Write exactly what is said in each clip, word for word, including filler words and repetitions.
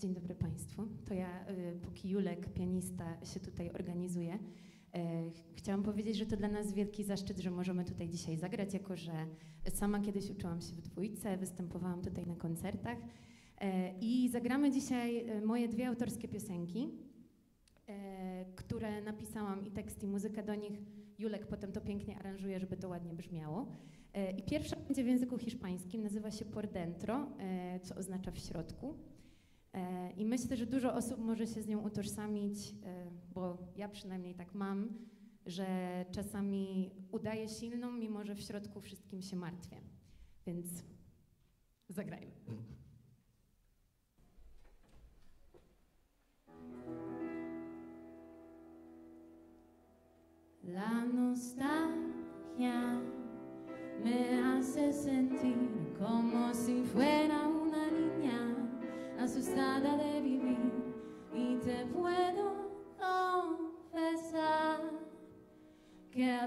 Dzień dobry Państwu. To ja, póki Julek, pianista, się tutaj organizuje. Chciałam powiedzieć, że to dla nas wielki zaszczyt, że możemy tutaj dzisiaj zagrać, jako że sama kiedyś uczyłam się w dwójce, występowałam tutaj na koncertach i zagramy dzisiaj moje dwie autorskie piosenki, które napisałam i tekst, i muzykę do nich. Julek potem to pięknie aranżuje, żeby to ładnie brzmiało. I pierwsza będzie w języku hiszpańskim, nazywa się por dentro, co oznacza w środku. I myślę, że dużo osób może się z nią utożsamić, bo ja przynajmniej tak mam, że czasami udaję silną, mimo że w środku wszystkim się martwię. Więc zagrajmy. La nostalgia me hace sentir como si fuera una niña asustada de vivir, y te puedo confesar que a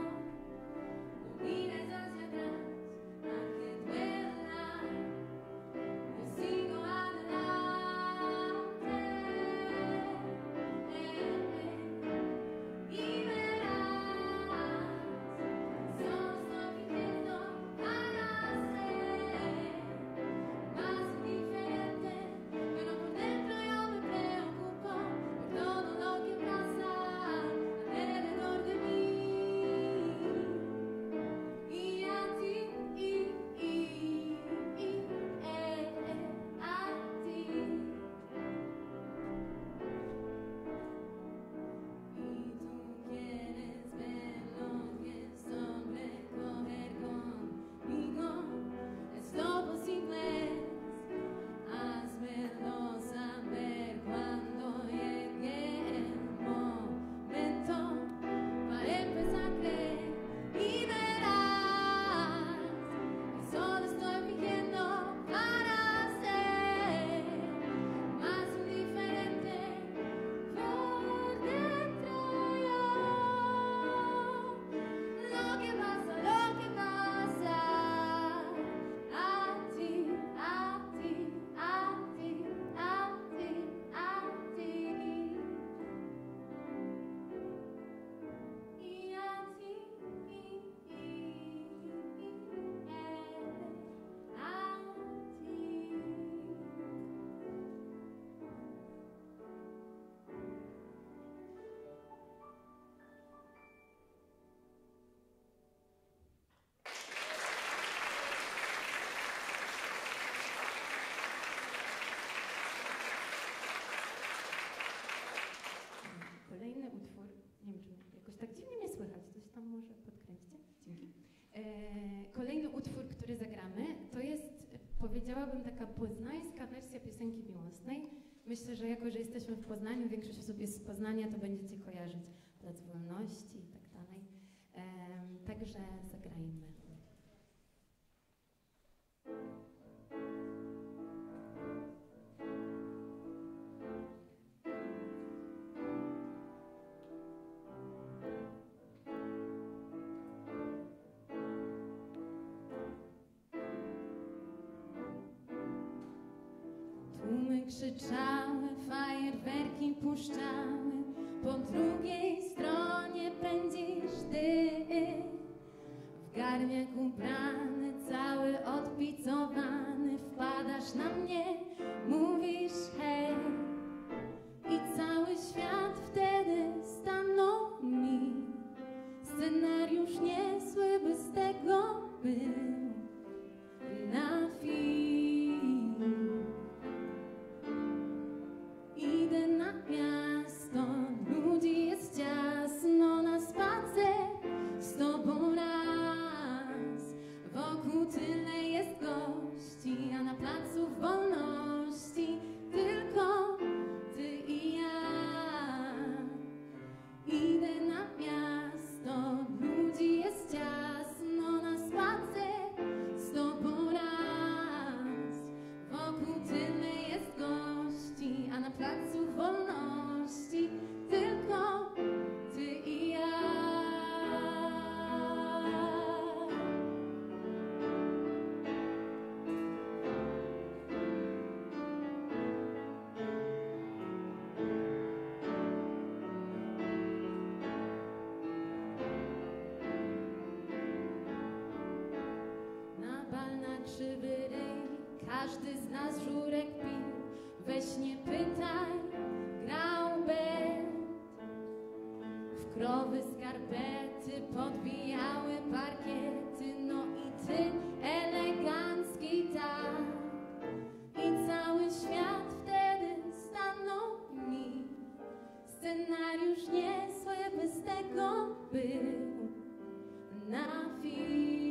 mires hacia atrás. Kolejny utwór, nie wiem, czy jakoś tak dziwnie mnie słychać, coś tam może podkręcicie? Dzięki. E, kolejny utwór, który zagramy, to jest, powiedziałabym, taka poznańska wersja piosenki miłosnej. Myślę, że jako, że jesteśmy w Poznaniu, większość osób jest z Poznania, to będziecie kojarzyć Plac Wolności i tak dalej. E, także zagrajmy. Krzyczały, fajerwerki puszczały, po drugiej stronie pędzisz ty. W garniak ubrany, cały odpicowany, wpadasz na mnie, mówisz hej. I cały świat wtedy stanął mi. krzywy ej, każdy z nas żurek pił, weź nie pytaj, grał bet. W krowy skarpety podbijały parkiety, no i ty elegancki tak. I cały świat wtedy stanął mi, scenariusz niezły by z tego był na film.